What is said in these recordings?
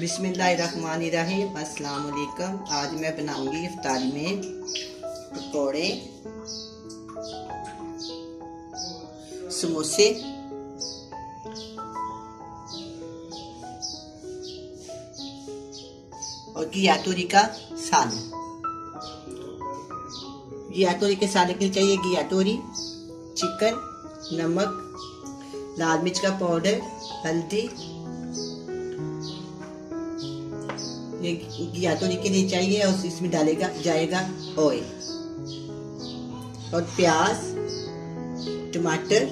बिस्मिल्लाहिर्रहमानिर्रहीम। अस्सलाम वालेकुम। आज मैं बनाऊंगी इफ्तारी में पकौड़े, समोसे। और घिया तोरी का सालन। घिया तोरी के सालन के लिए चाहिए घिया तोरी, चिकन, नमक, लाल मिर्च का पाउडर, हल्दी। घिया तोरी के लिए चाहिए और इसमें डालेगा जाएगा ऑयल और प्याज, टमाटर,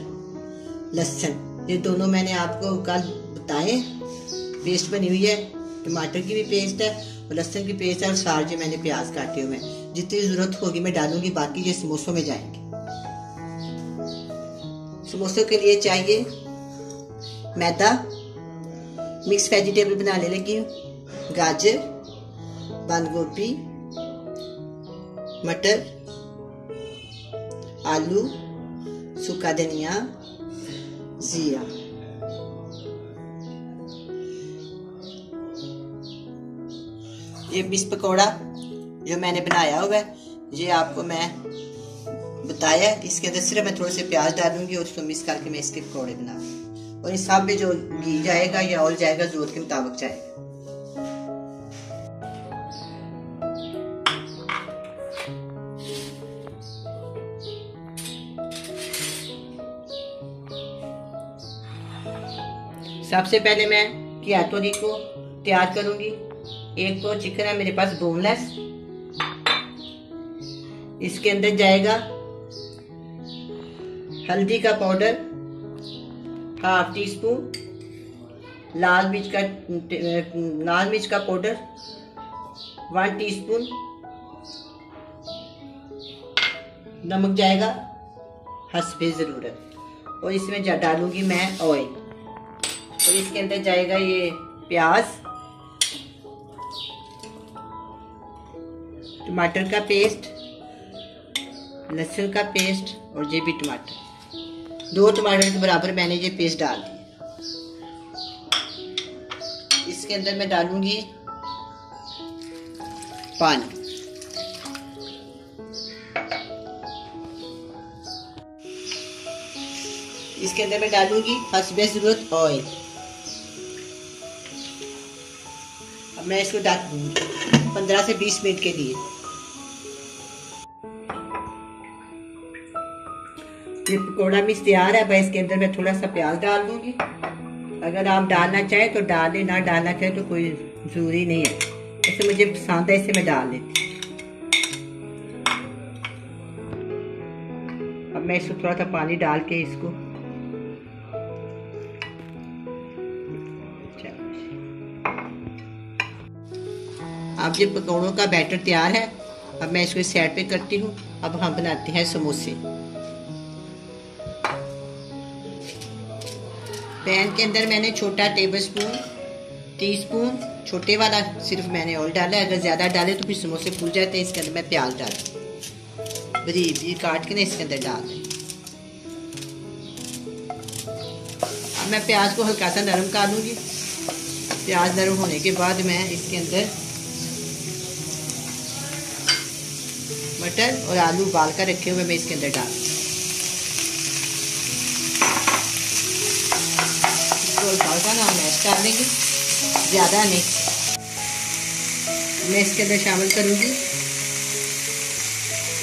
लहसुन। ये दोनों मैंने आपको कल बताए। पेस्ट बनी हुई है, टमाटर की भी पेस्ट है और लहसुन की पेस्ट है और सारे मैंने प्याज काटे हुए हैं। जितनी ज़रूरत होगी मैं डालूंगी, बाकी ये समोसों में जाएंगे। समोसों के लिए चाहिए मैदा। मिक्स वेजिटेबल बनाने लगी हूँ, गाजर, बंद गोभी, मटर, आलू, सूखा धनिया, जीरा। ये मिक्स पकौड़ा जो मैंने बनाया हुआ है, ये आपको मैं बताया। इसके अंदर सिर्फ मैं थोड़े से प्याज डालूंगी और उसको मिक्स करके मैं इसके पकौड़े बनाऊंगी। और इस सब में जो घी जाएगा या ऑयल जाएगा जरूरत के मुताबिक जाएगा। सबसे पहले मैं घिया तोरी को तैयार करूंगी। एक तो चिकन है मेरे पास बोनलेस, इसके अंदर जाएगा हल्दी का पाउडर, 1/2 टीस्पून लाल मिर्च का पाउडर 1 टीस्पून, नमक जाएगा हस्बे ज़रूरत। और इसमें डालूंगी मैं ऑयल। और इसके अंदर जाएगा ये प्याज, टमाटर का पेस्ट, लहसुन का पेस्ट और ये भी टमाटर। 2 टमाटर के बराबर मैंने ये पेस्ट डाल दिया। इसके अंदर मैं डालूंगी पानी। इसके अंदर मैं डालूंगी हस्बे ज़रूरत ऑयल। मैं इसको 15 से 20 मिनट के लिए ये पकौड़ा मिक्स तैयार है। इसके अंदर मैं थोड़ा सा प्याज डाल दूंगी। अगर आप डालना चाहें तो डालें, ना डालना चाहें तो कोई जरूरी नहीं है। ऐसे मुझे पसंद है, इसे मैं डाल लेती। अब मैं इसको थोड़ा सा पानी डाल के इसको अब ये पकौड़ों का बैटर तैयार है। अब मैं इसको इस साइड पे करती हूँ। अब हम बनाते हैं समोसे। पैन के अंदर मैंने छोटा टीस्पून छोटे वाला सिर्फ मैंने ऑयल डाला है। अगर ज़्यादा डाले तो फिर समोसे फूल जाते हैं। इसके अंदर मैं प्याज डालती हूँ, बरीक काट के ना इसके अंदर डाल दूँ। अब मैं प्याज को हल्का सा नरम कर लूँगी। प्याज नरम होने के बाद मैं इसके अंदर मटर और आलू उबाल कर रखे हुए मैं इसके अंदर डाल डालेंगे, ज़्यादा नहीं। मैं इसके अंदर शामिल करूँगी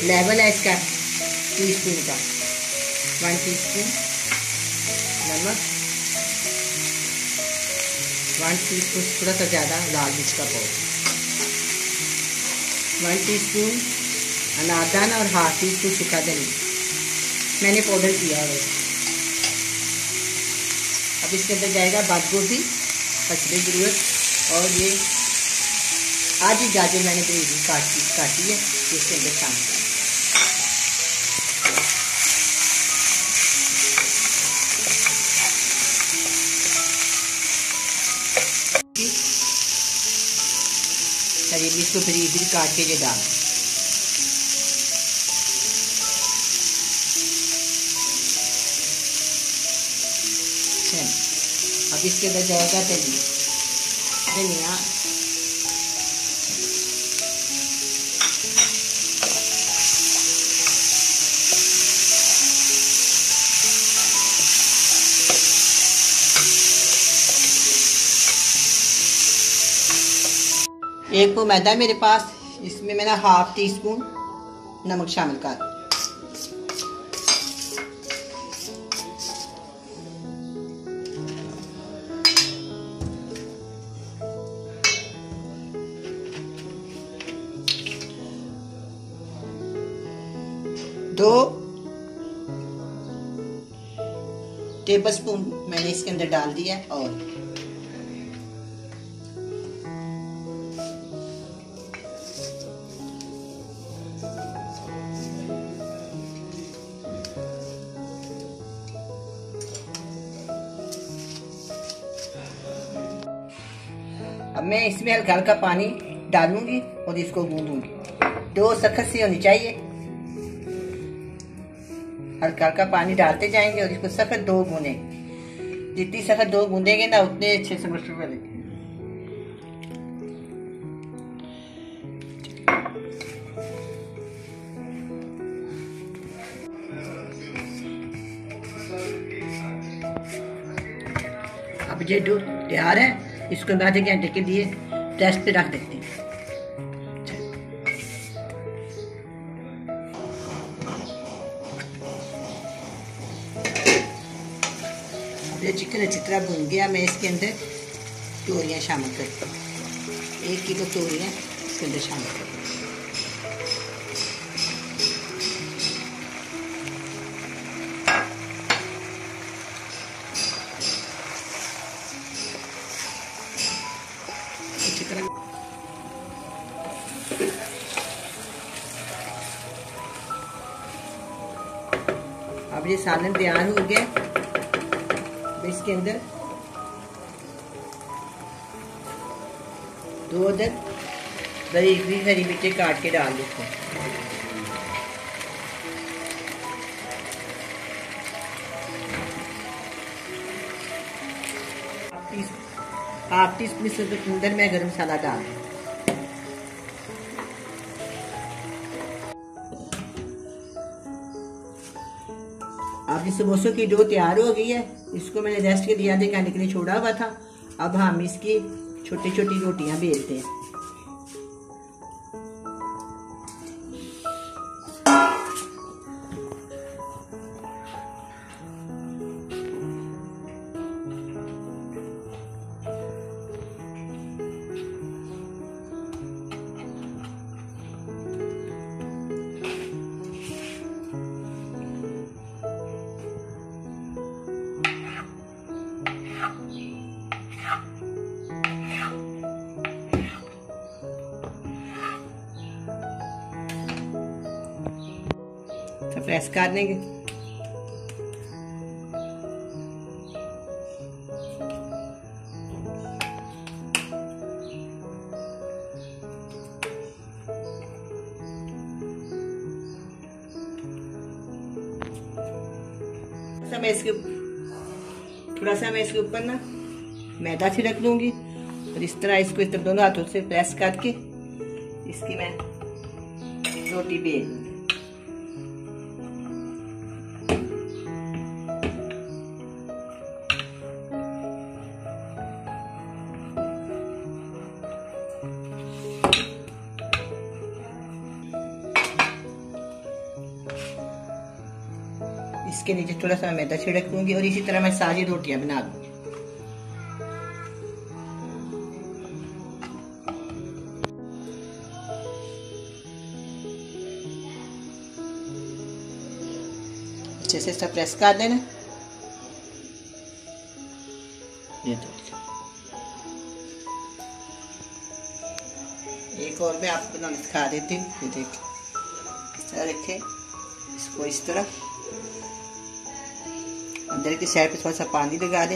लेवल है इसका, टीस्पून का 1 टीस्पून नमक, 1 टीस्पून थोड़ा सा ज़्यादा लाल मिर्च का पाउडर, 1 टीस्पून अनारदाना और 1/2 टीस्पून सूखा धनिया मैंने पाउडर किया है। अब इसके अंदर जाएगा बंद गोभी हस्बे ज़रूरत और ये आधी गाजर मैंने बारीक काटी है, इसके अंदर शामिल करें। हरी मिर्च को बारीक काट के ये डाल। अब इसके अंदर जाएगा तेल। धनिया, एक वो मैदा मेरे पास, इसमें मैंने हाफ टी स्पून नमक शामिल कर, दो टेबल स्पून मैंने इसके अंदर डाल दिया है, और अब मैं इसमें हल्का हल्का पानी डालूंगी और इसको गूंदूंगी। डो सख्त सी होनी चाहिए, हल्का हल्का पानी डालते जाएंगे और इसको सख्त डो गूंदेंगे। जितनी सख्त डो गूंदेंगे ना उतने अच्छे समोसे बनेंगे। अब ये डो तैयार है, इसको हम आधे घंटे के लिए रेस्ट पे रख देते हैं। ये चिकन अच्छी तरह भुन गया, मैं इसके अंदर तोरियां शामिल करती हूँ। 1 किलो तोरियां इसके अंदर शामिल करती हूँ। अब ये सालन तैयार हो गया, इसके अंदर 2 अदद बारीक भी हरी मिर्चें काट के डाल देते हैं। हाफ टी स्पून के अंदर मैं गरम मसाला डाल दूँ। आपकी समोसों की डो तैयार हो गई है। इसको मैंने रेस्ट के लिए आधे घंटे के लिए छोड़ा हुआ था। अब हम इसकी छोटी छोटी रोटियां बेलते हैं। प्रेस कर देंगे। थोड़ा सा मैं इसके ऊपर ना मैदा छिड़क लूंगी और इस तरह इसको दोनों हाथों से प्रेस करके इसकी मैं रोटी बेल लूंगी। इसके नीचे थोड़ा सा मैदा छिड़क दूंगी और इसी तरह मैं सारी रोटियां बना दूंगी। अच्छे से सब प्रेस कर देना। एक और मैं आपको बनाना सिखा देती हूँ। ये देखिए, इस तरह रखे इसको, इस तरह अंदर की साइड पे थोड़ा सा पानी लगा दे,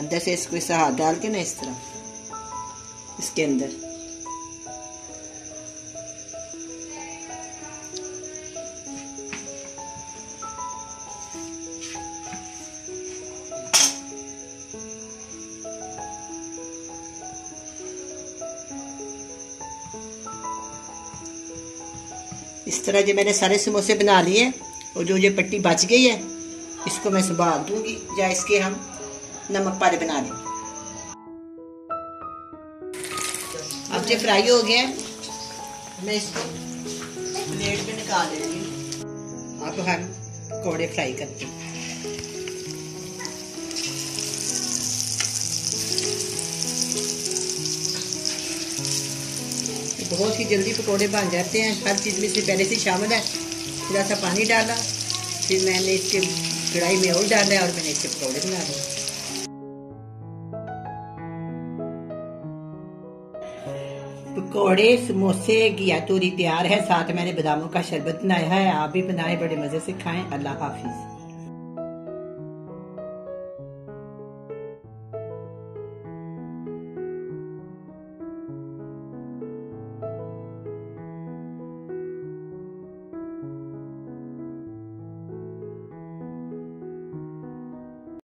अंदर से इसको इस हाथ डाल के ना इस तरह इसके अंदर इस तरह जो मैंने सारे समोसे बना लिए और जो ये पट्टी बच गई है इसको मैं संभाल दूंगी या इसके हम नमक पारे बना देंगे। अब ये फ्राई हो गया, मैं इसको प्लेट में निकाल लेती हूँ। अब हम पकौड़े फ्राई करते हैं। बहुत ही जल्दी पकौड़े बन जाते हैं। हर चीज़ में से पहले से शामिल है। थोड़ा सा पानी डाला, फिर मैंने इसके कढ़ाई में और डाला और मैंने इसके पकौड़े बना लिए। पकौड़े समोसे घिया तोरी तैयार है, साथ मैंने बादामों का शरबत बनाया है। आप भी बनाए, बड़े मज़े से खाएं। अल्लाह हाफिज़।